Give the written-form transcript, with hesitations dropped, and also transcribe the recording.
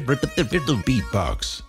beatbox.